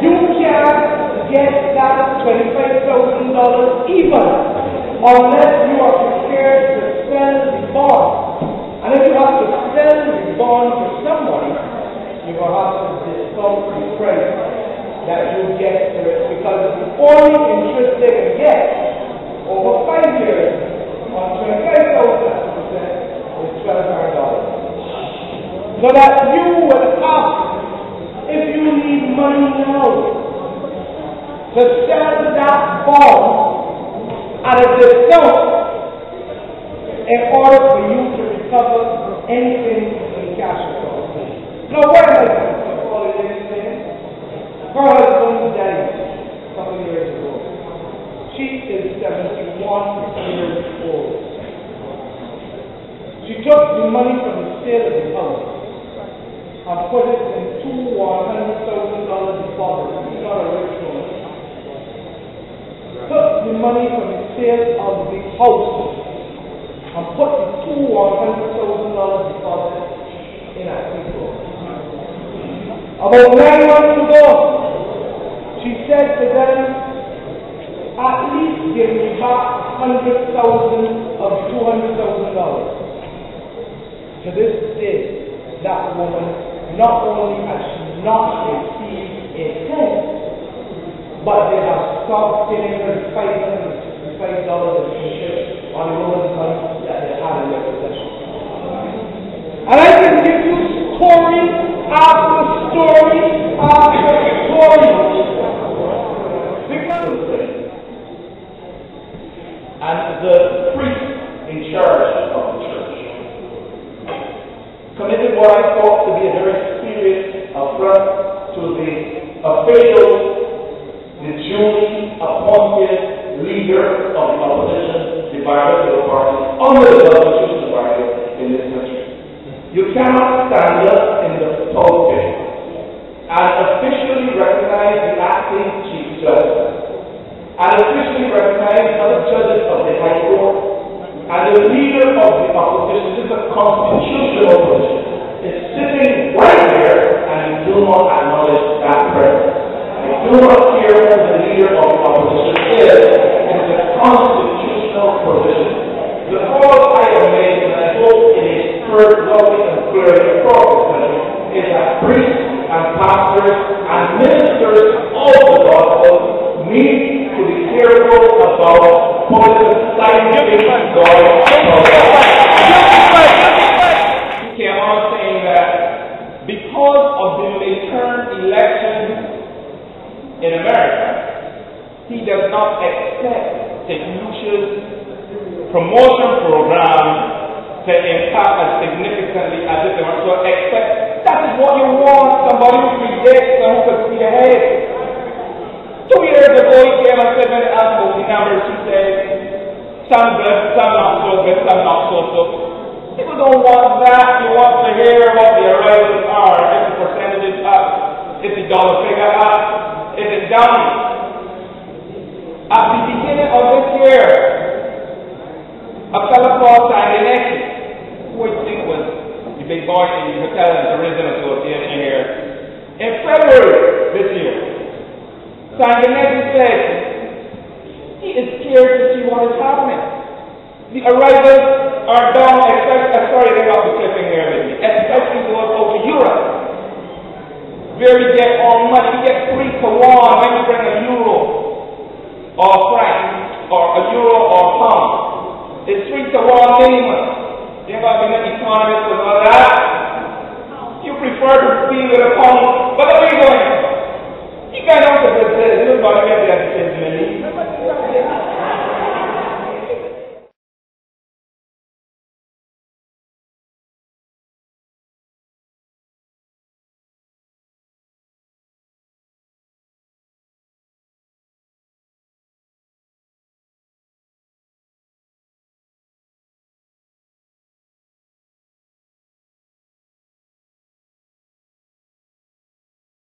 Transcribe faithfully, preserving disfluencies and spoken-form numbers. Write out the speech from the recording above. you can't get that twenty-five thousand dollars even unless you are prepared to sell the bond. And if you have to sell the bond to somebody, you will have to discount the credit that you get to it, because the only interest they can get over five years on twenty-five thousand dollars is twelve hundred dollars. So that you will ask, if you need money now to sell that bond at a discount in order for you to recover anything in cash flow. Now, what am I going to call it anything? Her husband died a couple of years ago. She is seventy-one years old. She took the money from the sale of the house and put it in two one hundred thousand dollars deposits. It's not a rich loan. Took the money from the sale of the house and put the two one hundred thousand dollars deposits in a people. About nine months ago, she said to them, at least give me back one hundred thousand dollars of two hundred thousand dollars. To this day, that woman, not only has she not received a cent, but they have stopped paying her five hundred five dollars on the woman's money that they had in their possession. And I can give you story after story after story. Because and the priest in charge of the church committed what I thought to be a very serious affront to the official, the duly appointed leader of the opposition, the Bible Party, under the Constitution Bible in this country. You cannot stand up in the pulpit and officially recognize the acting chief judge, and officially recognize other judges of the High Court, and the leader of the opposition is a constitutional position. It's sitting right there, and you do not acknowledge that presence. You do not hear who the leader of the opposition is. It's a constitutional position. The call I have made, and I hope it is heard loudly and clearly across the country, is that priests and pastors and ministers of the gospel need to be careful about politicizing God's gospel. You cannot say that because of the midterm election in America, he does not accept Teknutia's promotion program to impact as significantly as it was. So accept, that is what you want, somebody who predicts and who can see ahead. Two years ago, he came and said, when I asked about the numbers, he said, some good, some not so good, some not so so. People don't want that. They want to hear what the arrivals are. If the percentage is up, if the dollar figure up, if it's down. At the beginning of this year, a fellow called Sanginecki, who I think was the big boy in the hotel and tourism association here, in February this year, Sanginecki said he is scared to see what is happening. The arrivals are down, except, uh, sorry, they got the clipping here with me, especially those over Europe, where we get all money. We get three to one when you bring a euro or franc or a euro or pound. It's three to one minimum. You're not going to be an economist about that. You prefer to be with a pound, but what are you doing? You got out of the business, you're not going to get the business.